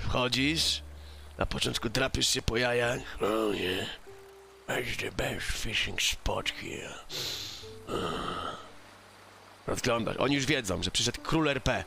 Wchodzisz, na początku drapiesz się po jajach. Oh yeah, that's the best fishing spot here. Rozglądasz. Oni już wiedzą, że przyszedł król RP.